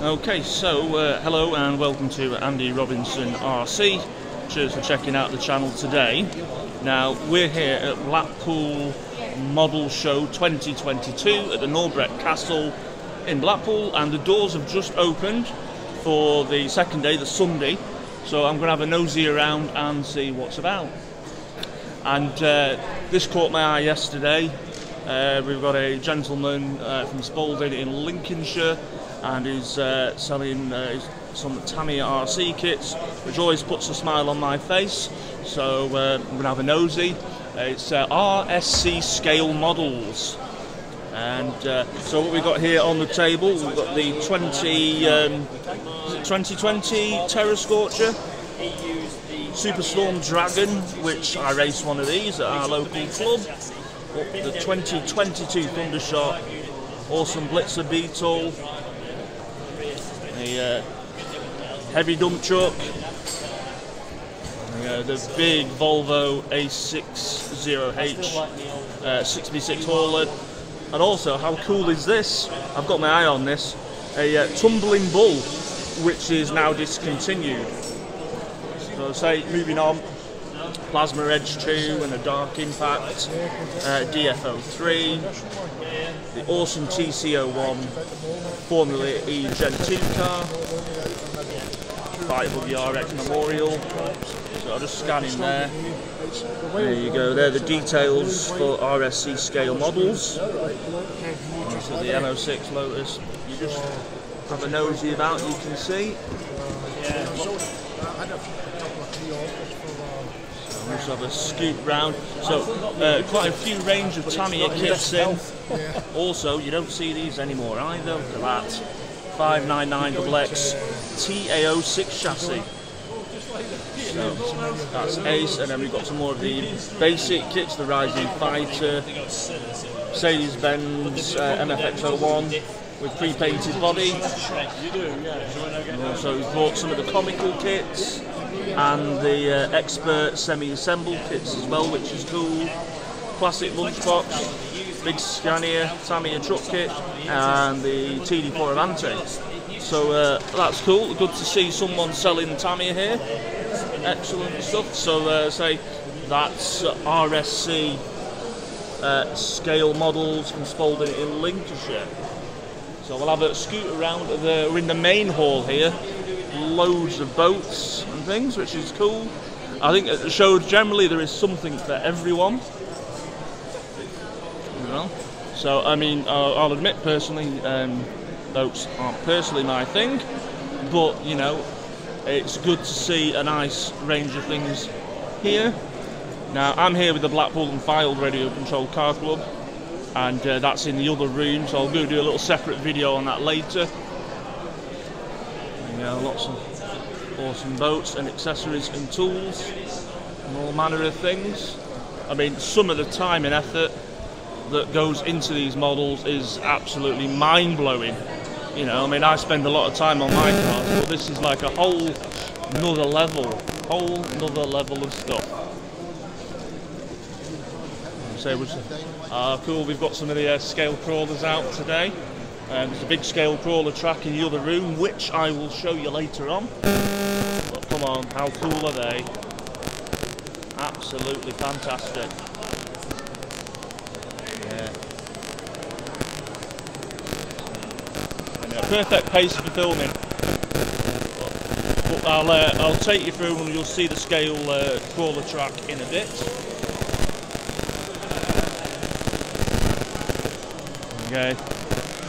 Okay, so hello and welcome to Andy Robinson RC. Cheers for checking out the channel today. Now we're here at Blackpool Model Show 2022 at the Norbreck Castle in Blackpool, and the doors have just opened for the second day, the Sunday. So I'm going to have a nosy around and see what's about. And this caught my eye yesterday. We've got a gentleman from Spalding in Lincolnshire, and he's selling some Tamiya RC kits, which always puts a smile on my face. So I'm going to have a nosy. It's RSC Scale Models. And so what we've got here on the table, we've got the 2020 Terror Scorcher Superstorm Dragon, which I race one of these at our local club. The 2022 Thundershot, awesome Blitzer Beetle, the heavy dump truck, the big Volvo A60H 6x6 hauler, and also, how cool is this? I've got my eye on this, a tumbling bull, which is now discontinued. So say, moving on, Plasma Edge 2 and a Dark Impact, DFO 3, the awesome TCO1 Formula E Gen 2 car, the RX Memorial. So I'll just scan in there. There you go, there are the details for RSC Scale Models. So the M06 Lotus, you just have a nosy about, you can see. We'll just have a scoop round. So quite a few range of Tamiya kits in. Also, you don't see these anymore either. Look at that, 599XX TAO6 chassis. So that's ace. And then we've got some more of the basic kits: the Rising Fighter, Mercedes-Benz MFX01. With pre-painted body. And also we've bought some of the comical kits and the expert semi-assembled kits as well, which is cool. Classic Lunchbox, big Scania Tamiya truck kit, and the TD4 Avante. So that's cool, good to see someone selling Tamiya here. Excellent stuff. So say that's RSC Scale Models from Spalding in Lincolnshire. So we'll have a scoot around. We're in the main hall here, loads of boats and things, which is cool. I think it showed generally there is something for everyone. You know? So I mean, I'll admit personally, boats aren't personally my thing, but you know, it's good to see a nice range of things here. Now I'm here with the Blackpool and Filed Radio Control Car Club, and that's in the other room, so I'll go do a little separate video on that later. And, lots of awesome boats and accessories and tools and all manner of things. I mean, some of the time and effort that goes into these models is absolutely mind-blowing. You know, I mean, I spend a lot of time on my cars, but this is like a whole nother level of stuff. Cool, we've got some of the scale crawlers out today. There's a big scale crawler track in the other room, which I will show you later on. But come on, how cool are they? Absolutely fantastic. Yeah. And a perfect pace for filming. But I'll take you through and you'll see the scale crawler track in a bit. Okay,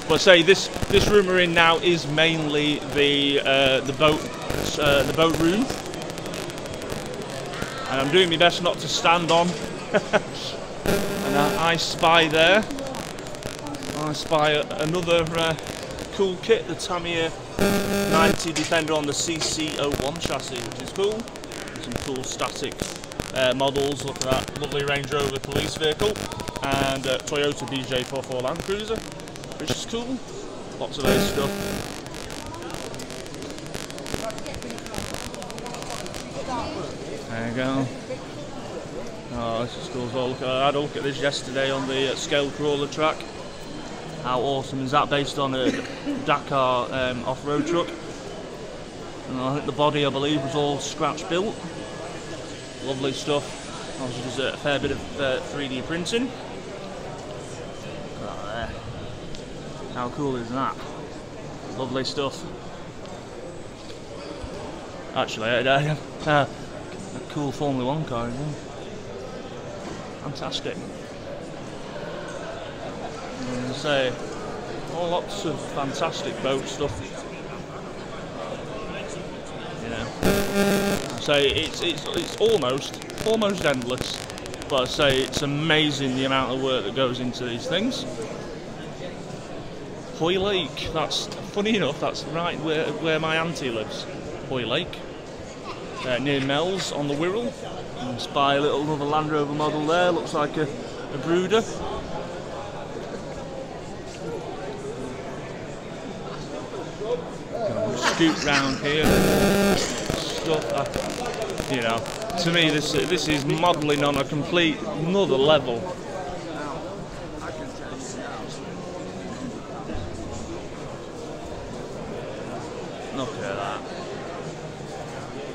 but say this room we're in now is mainly the boat room, and I'm doing my best not to stand on. And I spy there. I spy another cool kit, the Tamiya 90 Defender on the CC01 chassis, which is cool. Some cool static models. Look at that lovely Range Rover police vehicle. And Toyota BJ44 Land Cruiser, which is cool. Lots of ace stuff. There you go. Oh, this is cool as well. I had a look at this yesterday on the scale crawler track. How awesome is that, based on a Dakar off-road truck? And I think the body, I believe, was all scratch built. Lovely stuff. Obviously does a fair bit of 3D printing. Look at that there. How cool is that? Lovely stuff. Actually, a cool Formula 1 car as well. Fantastic. And say, all lots of fantastic boat stuff. You know, say it's almost endless. But I say it's amazing the amount of work that goes into these things. Hoy Lake. That's funny enough. That's right where my auntie lives. Hoy Lake, near Mel's on the Wirral. And it's by a little another Land Rover model there. Looks like a brooder. Scoot round here, stuff. You know, to me this is modelling on a complete another level. Look at that,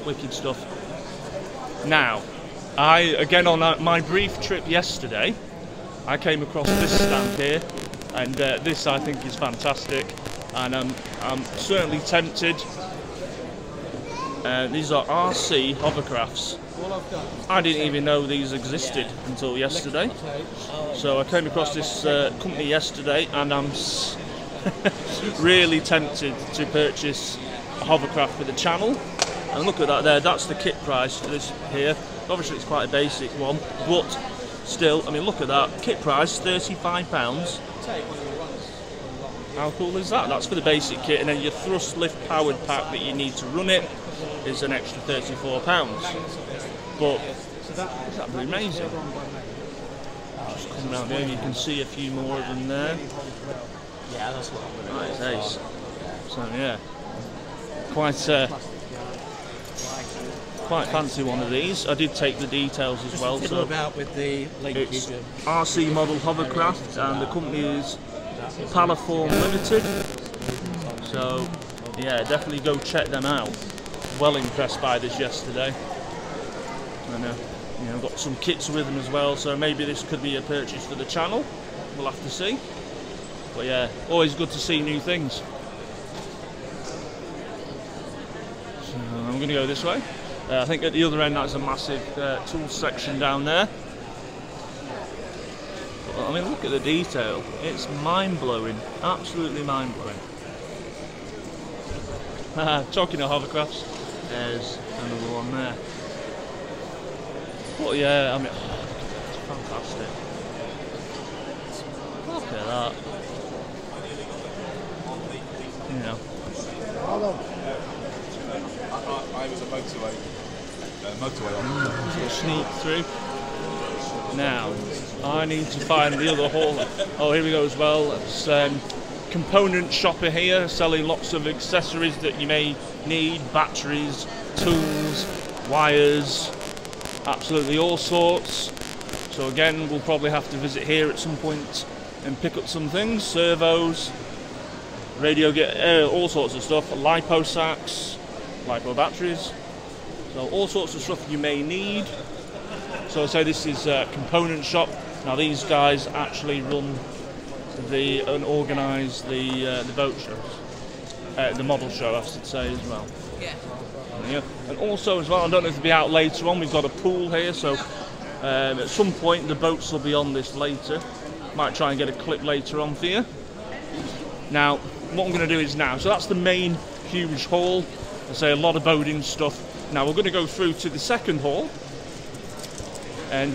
wicked stuff. Now, again on my brief trip yesterday, I came across this stand here, and this I think is fantastic. And I'm certainly tempted. These are RC hovercrafts. I didn't even know these existed until yesterday. So I came across this company yesterday, and I'm really tempted to purchase a hovercraft for the channel. And look at that there, that's the kit price for this here. Obviously it's quite a basic one, but still, I mean look at that, kit price £35. How cool is that? That's for the basic kit, and then your thrust lift powered pack that you need to run it is an extra £34. But that'd be amazing. Just come round here, you can see a few more of them there. Yeah, that's what I'm going to do. That is ace. So yeah, quite fancy one of these. I did take the details as well. So it's RC model hovercraft, and the company is Palaform Limited, so yeah, definitely go check them out. Well impressed by this yesterday, and you know, got some kits with them as well, so maybe this could be a purchase for the channel, we'll have to see. But yeah, always good to see new things. So I'm going to go this way. I think at the other end that's a massive tool section down there. I mean, look at the detail. It's mind-blowing. Absolutely mind-blowing. Talking of hovercrafts, there's another one there. But yeah, I mean, it's fantastic. Look at that. You know. I was a motorway on. So sneak through. Now, I need to find the other haul. Oh, here we go as well. It's component shopper here, selling lots of accessories that you may need. Batteries, tools, wires, absolutely all sorts. So again, we'll probably have to visit here at some point and pick up some things. Servos, radio, all sorts of stuff. Lipo sacks, lipo batteries. So all sorts of stuff you may need. So I say this is a component shop. Now these guys actually run and organise the boat shows, the model show I should say as well. Yeah. And also as well, I don't know if it'll be out later on. We've got a pool here, so at some point the boats will be on this later. Might try and get a clip later on for you. Now what I'm going to do is now. So that's the main huge hall. I say a lot of boating stuff. Now we're going to go through to the second hall. And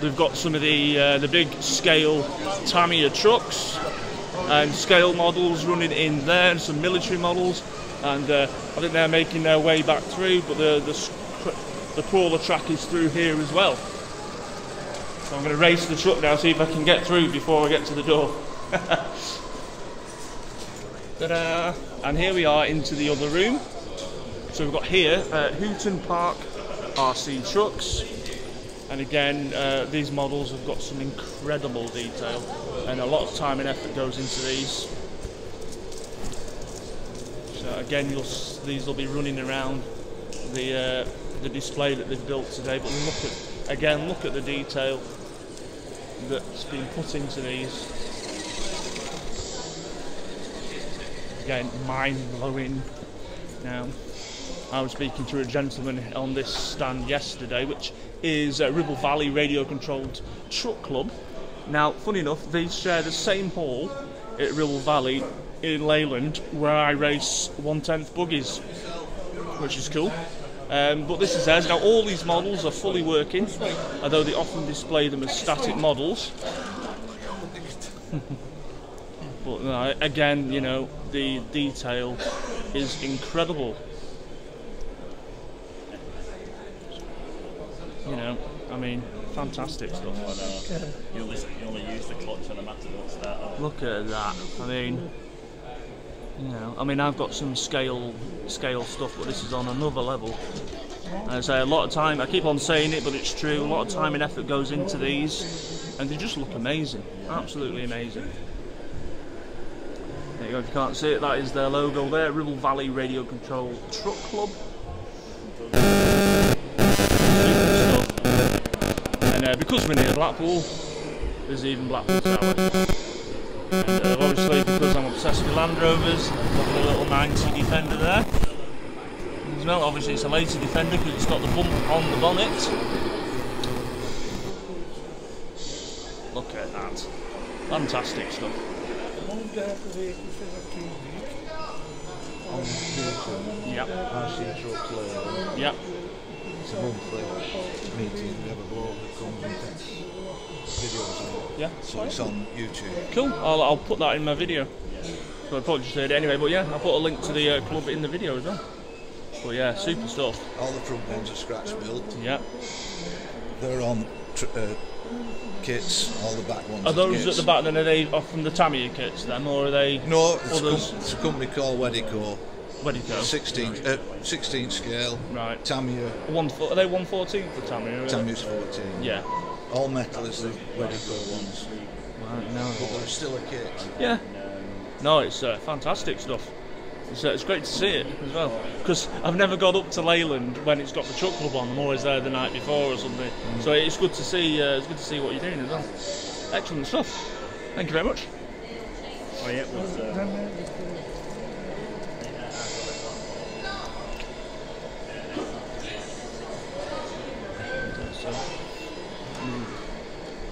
they've got some of the big scale Tamiya trucks and scale models running in there, and some military models, and I think they're making their way back through, but the crawler track is through here as well. So I'm going to race the truck now, see if I can get through before I get to the door. Ta-da! And here we are into the other room. So we've got here Houghton Park RC trucks. And again, these models have got some incredible detail. and a lot of time and effort goes into these. So again, these will be running around the display that they've built today, but look at the detail that's been put into these. Again, mind-blowing. Now, I was speaking to a gentleman on this stand yesterday, which is a Ribble Valley radio-controlled truck club. Now, funny enough, they share the same hall at Ribble Valley in Leyland, where I race 1/10 buggies, which is cool. But this is theirs. Now, all these models are fully working, although they often display them as static models. But no, again, you know, the detail is incredible. You know, I mean, fantastic stuff. You only use the clutch on a matter of start. Look at that. I mean, you know, I mean, I've got some scale stuff, but this is on another level. And I say a lot of time. I keep on saying it, but it's true. A lot of time and effort goes into these, and they just look amazing. Absolutely amazing. There you go, if you can't see it, that is their logo there, Ribble Valley Radio Control Truck Club. And because we're near Blackpool, there's even Blackpool Tower. And obviously, because I'm obsessed with Land Rovers, I've got a little 90 Defender there. As well, obviously it's a later Defender because it's got the bump on the bonnet. Look at that. Fantastic stuff. Yep. RC Truck Club. Yep. It's a monthly meeting. We have a blog that comes and takes videos on. Yeah. So it's on YouTube. Cool. I'll put that in my video. So I probably just heard it anyway, but yeah, I'll put a link to the club in the video as well. But yeah, super stuff. All the front ones are scratch built. Yep. They're on kits, all the back ones. Are those at the back then, are they from the Tamiya kits then, or are they? No, it's a company called Wedico. Wedico. 16 scale. Right. Tamiya. Are they 1/14 for Tamiya? Tamiya's 14. Yeah. All metal is the Wedico ones. Right, no. But they're still a kit. Yeah. No, it's fantastic stuff. It's great to see it as well, because I've never got up to Leyland when it's got the truck club on. I'm always there the night before or something. So it's good to see. It's good to see what you're doing as well. Excellent stuff. Thank you very much. Oh yeah.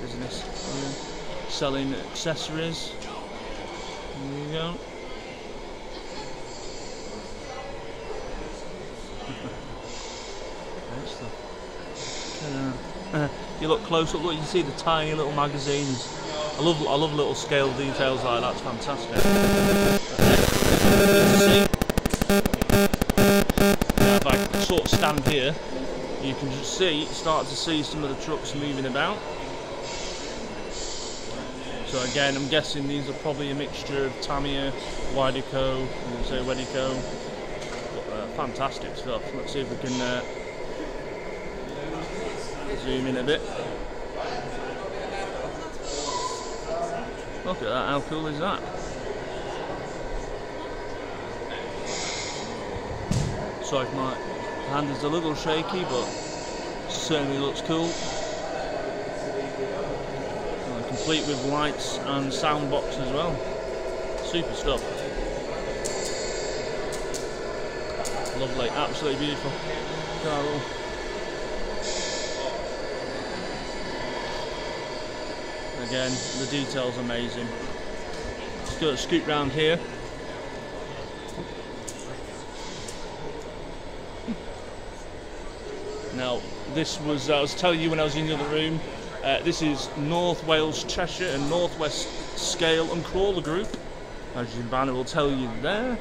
Business selling accessories. There you go. You look close up, look, you see the tiny little magazines. I love little scale details like that. It's fantastic. Now, if I sort of stand here, you can just start to see some of the trucks moving about. So again, I'm guessing these are probably a mixture of Tamiya, Wedico, Wedico. Fantastic stuff. Let's see if we can zoom in a bit. Look at that, how cool is that? Sorry if my hand is a little shaky, but it certainly looks cool. Complete with lights and sound box as well. Super stuff. Lovely, absolutely beautiful. Carol. Again, the detail's amazing. Let's go scoot round here. Now, this was, I was telling you when I was in the other room, this is North Wales Cheshire and Northwest Scale and Crawler Group, as your banner will tell you there.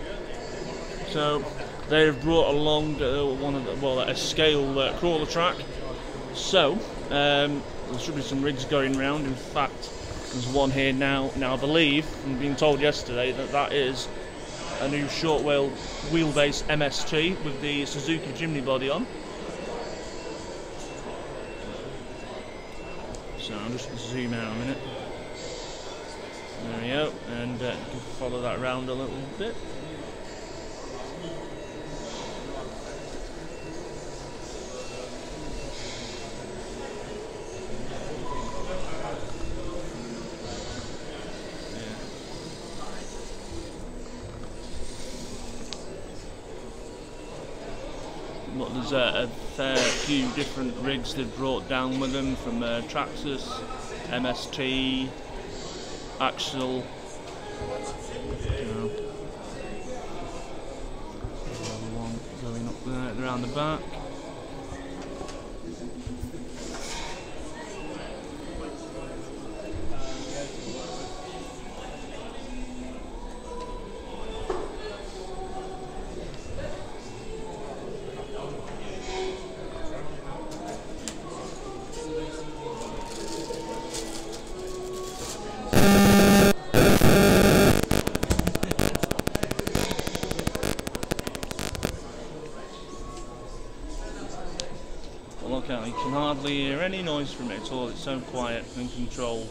So, they've brought along a scale crawler track. So, there should be some rigs going round. In fact, there's one here now. Now, I believe, I'm being told yesterday, that that is a new short wheelbase MST with the Suzuki Jimny body on. So, I'll just zoom out a minute. There we go, and you can follow that around a little bit. Look, there's a fair few different rigs they've brought down with them, from Traxxas, MST, Axle, another one going up there around the back. Hear any noise from it at all, it's so quiet and controlled.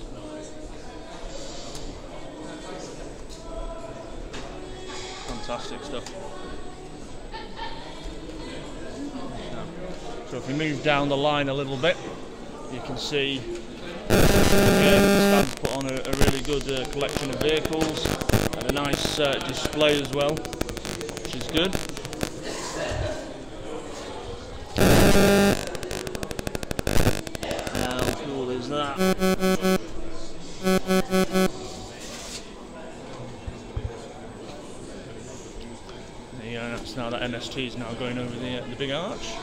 Fantastic stuff. So if we move down the line a little bit, you can see the stand's put on a really good collection of vehicles and a nice display as well, which is good. MST is now going over the big arch.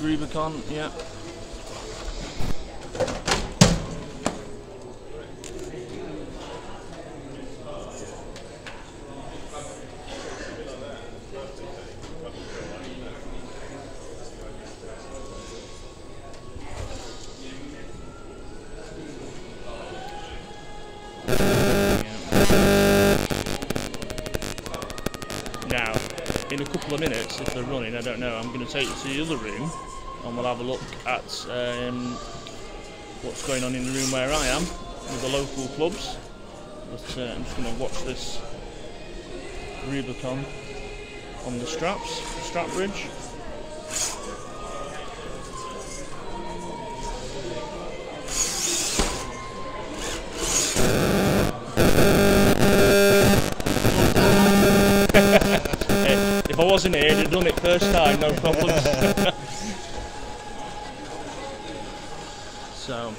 Rubicon, yeah. Now, in a couple of minutes, if they're running, I don't know, I'm going to take you to the other room. And we'll have a look at what's going on in the room where I am with the local clubs. But I'm just going to watch this Rubicon on the strap bridge. If I wasn't here, I'd have done it first time, no problems. So,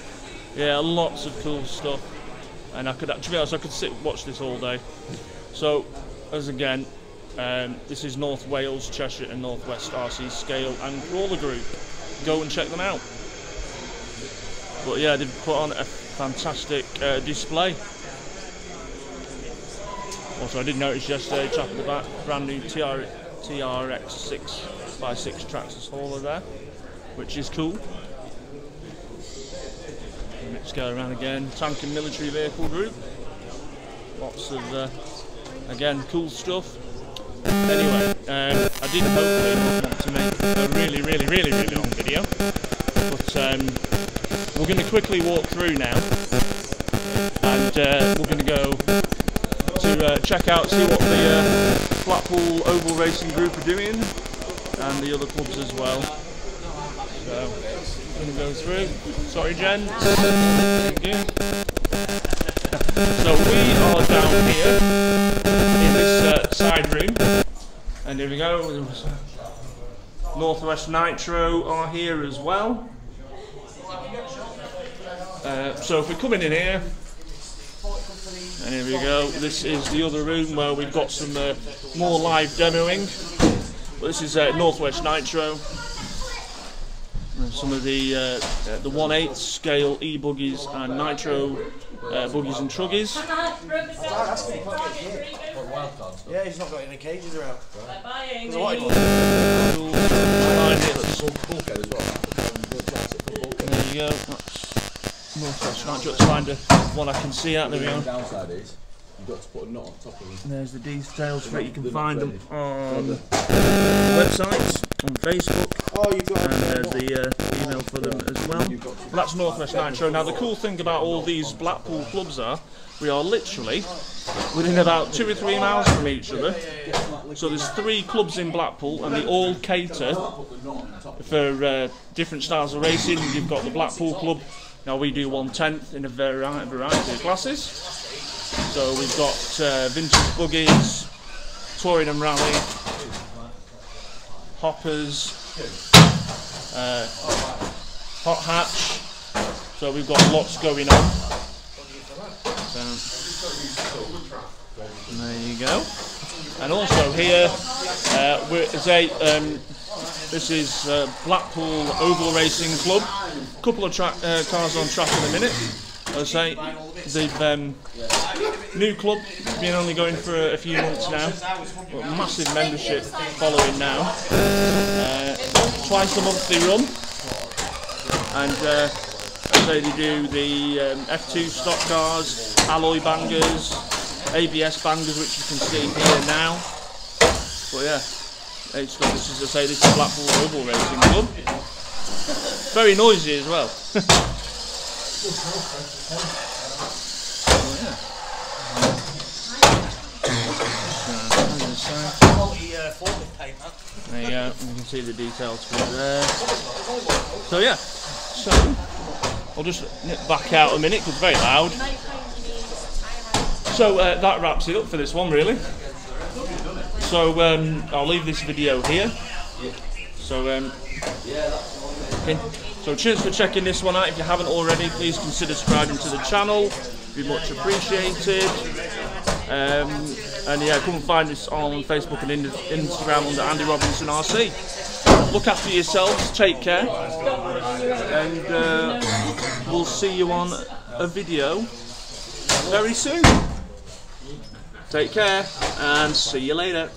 yeah, lots of cool stuff, and I could actually, to be honest, I could sit and watch this all day. So, as again, this is North Wales Cheshire and Northwest RC Scale and Crawler Group. Go and check them out. But yeah, they've put on a fantastic display. Also, I did notice yesterday, chap at the back, brand new TRX 6x6 Traxxas hauler there, which is cool. Let's go around again. Tank and military vehicle group. Lots of, again, cool stuff. Anyway, I did hopefully not want to make a really long video, but we're going to quickly walk through now, and we're going to go to check out, see what the Blackpool Oval Racing Group are doing, and the other clubs as well. So, going to go through. Sorry, Jen. Thank you. So we are down here in this side room, and here we go. Northwest Nitro are here as well. So if we're coming in here, and here we go. This is the other room where we've got some more live demoing. Well, this is Northwest Nitro. some of the 1/8 scale e-buggies and nitro buggies and truggies. Yeah, he's not got any cages around. There's a white one. There you go. That's Northwest Nitro. Let's find one I can see out there. The downside is you've got to put a knot on top of them. There's the details for it. You can find them on websites, on Facebook. Oh, you've got and there's the email for them as well. Well, that's Northwest Nitro. Now the cool thing about all these Blackpool clubs are we are literally within about 2 or 3 miles from each other. So there's 3 clubs in Blackpool and they all cater for different styles of racing. You've got the Blackpool club. Now we do 1/10 in a variety of classes. So we've got vintage buggies, touring and rally, hoppers, hot hatch, so we've got lots going on. There you go. And also here, this is Blackpool Oval Racing Club. Couple of cars on track in a minute. As I say, they've new club, been only going for a few months now, but massive membership following now. Twice a month they run, and so they do the F2 stock cars, alloy bangers, ABS bangers, which you can see here now. But yeah, it's got, this is, as I say, this is Blackpool Oval Racing Club. Very noisy as well. Oh, yeah. There you go, you can see the details from there. So yeah, so I'll just nip back out a minute because it's very loud. So that wraps it up for this one really. So I'll leave this video here. So so cheers for checking this one out. If you haven't already, please consider subscribing to the channel. It'd be much appreciated. And yeah, come and find us on Facebook and Instagram under Andy Robinson RC. Look after yourselves, take care, and we'll see you on a video very soon. Take care and see you later.